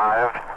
arrived.